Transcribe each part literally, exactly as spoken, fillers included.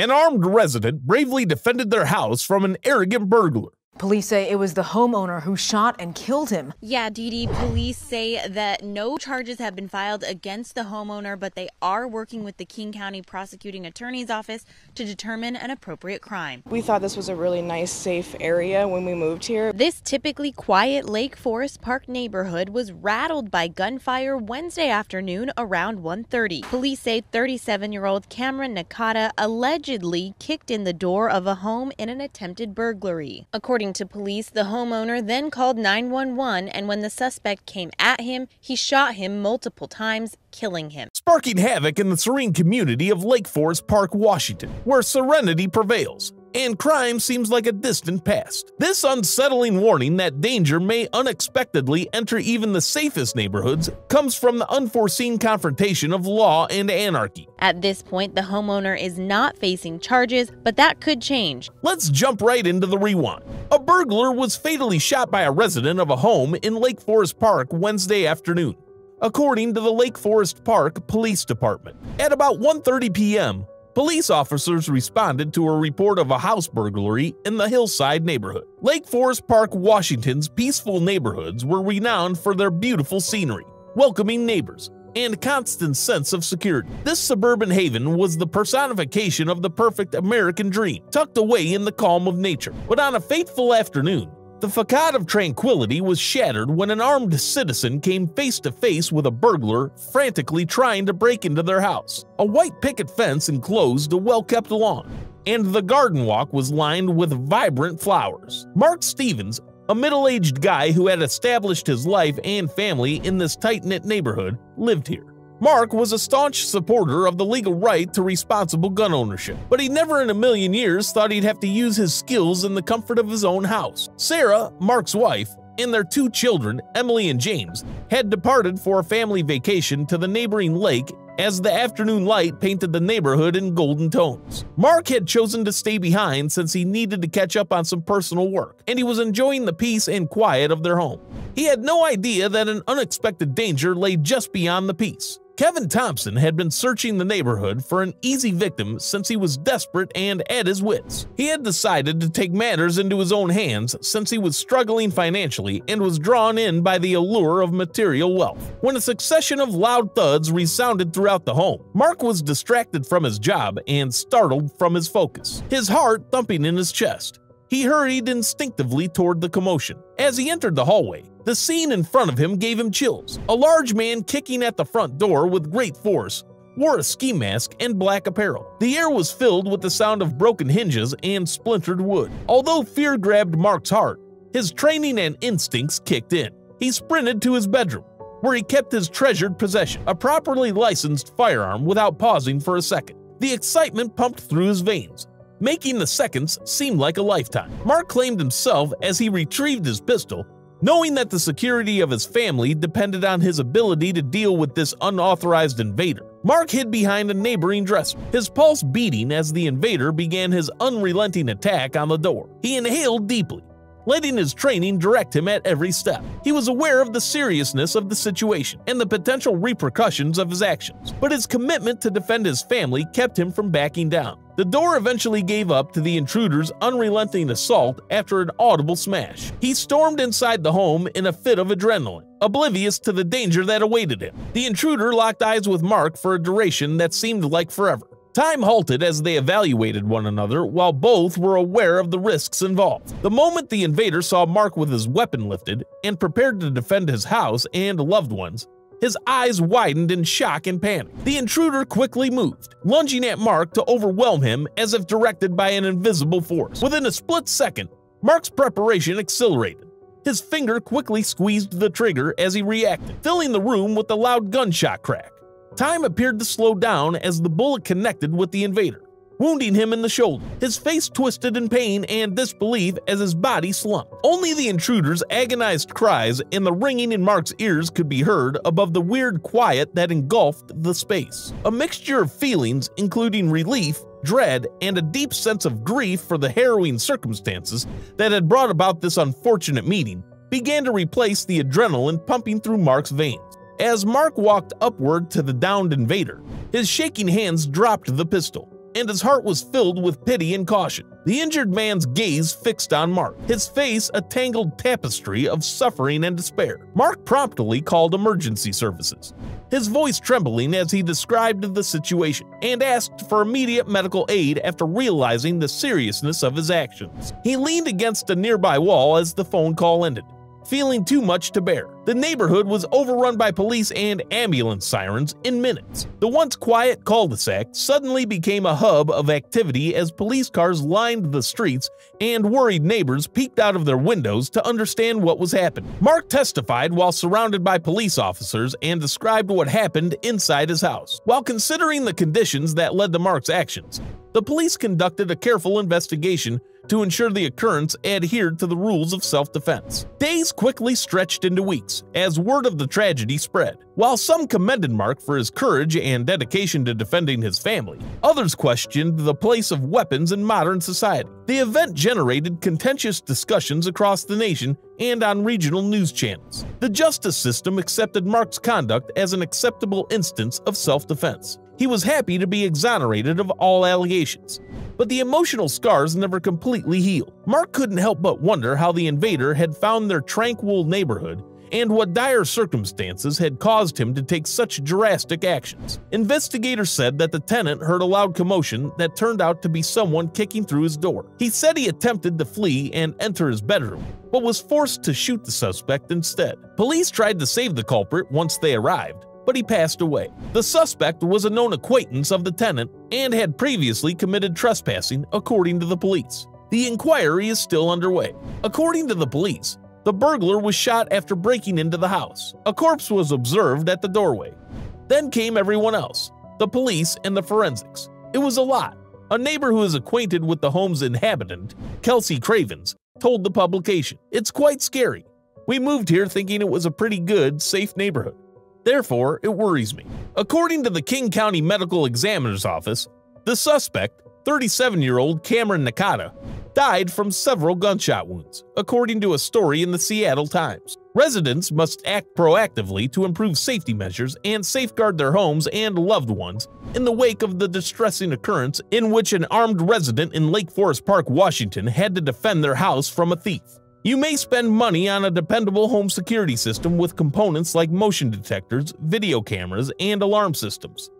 An armed resident bravely defended their house from an arrogant burglar. Police say it was the homeowner who shot and killed him. Yeah, Dee Dee, police say that no charges have been filed against the homeowner, but they are working with the King County Prosecuting Attorney's Office to determine an appropriate crime. We thought this was a really nice, safe area when we moved here. This typically quiet Lake Forest Park neighborhood was rattled by gunfire Wednesday afternoon around one thirty. Police say thirty-seven-year-old Cameron Nakata allegedly kicked in the door of a home in an attempted burglary. According to police, the homeowner then called nine one one, and when the suspect came at him, he shot him multiple times, killing him. Sparking havoc in the serene community of Lake Forest Park, Washington, where serenity prevails and crime seems like a distant past. This unsettling warning that danger may unexpectedly enter even the safest neighborhoods comes from the unforeseen confrontation of law and anarchy. At this point, the homeowner is not facing charges, but that could change. Let's jump right into the rewind. A burglar was fatally shot by a resident of a home in Lake Forest Park Wednesday afternoon, according to the Lake Forest Park Police Department. At about one thirty p m, police officers responded to a report of a house burglary in the Hillside neighborhood. Lake Forest Park, Washington's peaceful neighborhoods were renowned for their beautiful scenery, welcoming neighbors, and constant sense of security. This suburban haven was the personification of the perfect American dream, tucked away in the calm of nature. But on a fateful afternoon, the facade of tranquility was shattered when an armed citizen came face to face with a burglar frantically trying to break into their house. A white picket fence enclosed a well-kept lawn, and the garden walk was lined with vibrant flowers. Mark Stevens, a middle-aged guy who had established his life and family in this tight-knit neighborhood, lived here. Mark was a staunch supporter of the legal right to responsible gun ownership, but he never in a million years thought he'd have to use his skills in the comfort of his own house. Sarah, Mark's wife, and their two children, Emily and James, had departed for a family vacation to the neighboring lake as the afternoon light painted the neighborhood in golden tones. Mark had chosen to stay behind since he needed to catch up on some personal work, and he was enjoying the peace and quiet of their home. He had no idea that an unexpected danger lay just beyond the peace. Kevin Thompson had been searching the neighborhood for an easy victim since he was desperate and at his wits. He had decided to take matters into his own hands since he was struggling financially and was drawn in by the allure of material wealth. When a succession of loud thuds resounded throughout the home, Mark was distracted from his job and startled from his focus, his heart thumping in his chest. He hurried instinctively toward the commotion. As he entered the hallway, the scene in front of him gave him chills. A large man kicking at the front door with great force wore a ski mask and black apparel. The air was filled with the sound of broken hinges and splintered wood. Although fear grabbed Mark's heart, his training and instincts kicked in. He sprinted to his bedroom, where he kept his treasured possession, a properly licensed firearm, without pausing for a second. The excitement pumped through his veins, making the seconds seem like a lifetime. Mark claimed himself as he retrieved his pistol, knowing that the security of his family depended on his ability to deal with this unauthorized invader. Mark hid behind a neighboring dresser, his pulse beating as the invader began his unrelenting attack on the door. He inhaled deeply, letting his training direct him at every step. He was aware of the seriousness of the situation and the potential repercussions of his actions, but his commitment to defend his family kept him from backing down. The door eventually gave up to the intruder's unrelenting assault after an audible smash. He stormed inside the home in a fit of adrenaline, oblivious to the danger that awaited him. The intruder locked eyes with Mark for a duration that seemed like forever. Time halted as they evaluated one another while both were aware of the risks involved. The moment the invader saw Mark with his weapon lifted and prepared to defend his house and loved ones, his eyes widened in shock and panic. The intruder quickly moved, lunging at Mark to overwhelm him as if directed by an invisible force. Within a split second, Mark's preparation accelerated. His finger quickly squeezed the trigger as he reacted, filling the room with a loud gunshot crack. Time appeared to slow down as the bullet connected with the invader, wounding him in the shoulder. His face twisted in pain and disbelief as his body slumped. Only the intruder's agonized cries and the ringing in Mark's ears could be heard above the weird quiet that engulfed the space. A mixture of feelings, including relief, dread, and a deep sense of grief for the harrowing circumstances that had brought about this unfortunate meeting, began to replace the adrenaline pumping through Mark's veins. As Mark walked upward to the downed invader, his shaking hands dropped the pistol, and his heart was filled with pity and caution. The injured man's gaze fixed on Mark, his face a tangled tapestry of suffering and despair. Mark promptly called emergency services, his voice trembling as he described the situation, and asked for immediate medical aid after realizing the seriousness of his actions. He leaned against a nearby wall as the phone call ended, feeling too much to bear. The neighborhood was overrun by police and ambulance sirens in minutes. The once quiet cul-de-sac suddenly became a hub of activity as police cars lined the streets and worried neighbors peeked out of their windows to understand what was happening. Mark testified while surrounded by police officers and described what happened inside his house. While considering the conditions that led to Mark's actions, the police conducted a careful investigation to ensure the occurrence adhered to the rules of self-defense. Days quickly stretched into weeks as word of the tragedy spread. While some commended Mark for his courage and dedication to defending his family, others questioned the place of weapons in modern society. The event generated contentious discussions across the nation and on regional news channels. The justice system accepted Mark's conduct as an acceptable instance of self-defense. He was happy to be exonerated of all allegations, but the emotional scars never completely healed. Mark couldn't help but wonder how the invader had found their tranquil neighborhood and what dire circumstances had caused him to take such drastic actions. Investigators said that the tenant heard a loud commotion that turned out to be someone kicking through his door. He said he attempted to flee and enter his bedroom, but was forced to shoot the suspect instead. Police tried to save the culprit once they arrived, but he passed away. The suspect was a known acquaintance of the tenant and had previously committed trespassing, according to the police. The inquiry is still underway. According to the police, the burglar was shot after breaking into the house. A corpse was observed at the doorway. Then came everyone else, the police and the forensics. It was a lot. A neighbor who is acquainted with the home's inhabitant, Kelsey Cravens, told the publication, "It's quite scary. We moved here thinking it was a pretty good, safe neighborhood. Therefore, it worries me." According to the King County Medical Examiner's Office, the suspect, thirty-seven-year-old Cameron Nakata, died from several gunshot wounds, according to a story in the Seattle Times. Residents must act proactively to improve safety measures and safeguard their homes and loved ones in the wake of the distressing occurrence in which an armed resident in Lake Forest Park, Washington, had to defend their house from a thief. You may spend money on a dependable home security system with components like motion detectors, video cameras, and alarm systems.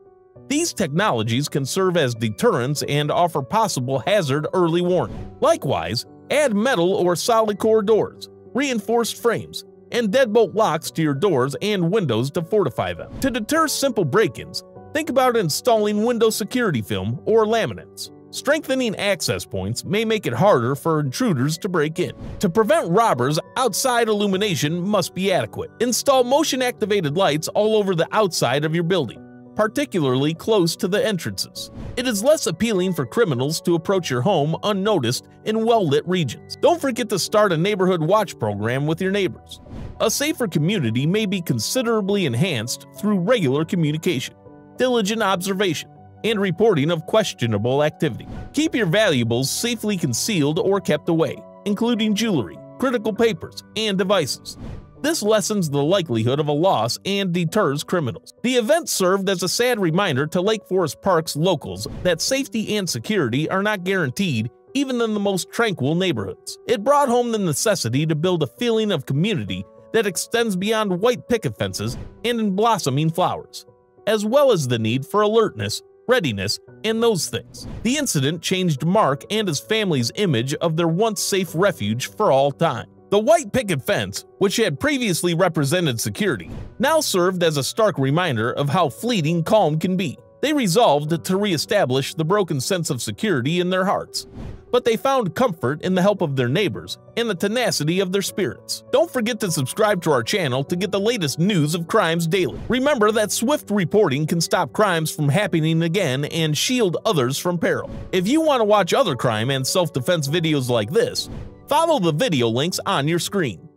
These technologies can serve as deterrents and offer possible hazard early warning. Likewise, add metal or solid core doors, reinforced frames, and deadbolt locks to your doors and windows to fortify them. To deter simple break-ins, think about installing window security film or laminates. Strengthening access points may make it harder for intruders to break in. To prevent robbers, outside illumination must be adequate. Install motion-activated lights all over the outside of your building, particularly close to the entrances. It is less appealing for criminals to approach your home unnoticed in well-lit regions. Don't forget to start a neighborhood watch program with your neighbors. A safer community may be considerably enhanced through regular communication, diligent observation, and reporting of questionable activity. Keep your valuables safely concealed or kept away, including jewelry, critical papers, and devices. This lessens the likelihood of a loss and deters criminals. The event served as a sad reminder to Lake Forest Park's locals that safety and security are not guaranteed even in the most tranquil neighborhoods. It brought home the necessity to build a feeling of community that extends beyond white picket fences and in blossoming flowers, as well as the need for alertness, readiness, and those things. The incident changed Mark and his family's image of their once safe refuge for all time. The white picket fence, which had previously represented security, now served as a stark reminder of how fleeting calm can be. They resolved to reestablish the broken sense of security in their hearts, but they found comfort in the help of their neighbors and the tenacity of their spirits. Don't forget to subscribe to our channel to get the latest news of crimes daily. Remember that swift reporting can stop crimes from happening again and shield others from peril. If you want to watch other crime and self-defense videos like this, follow the video links on your screen.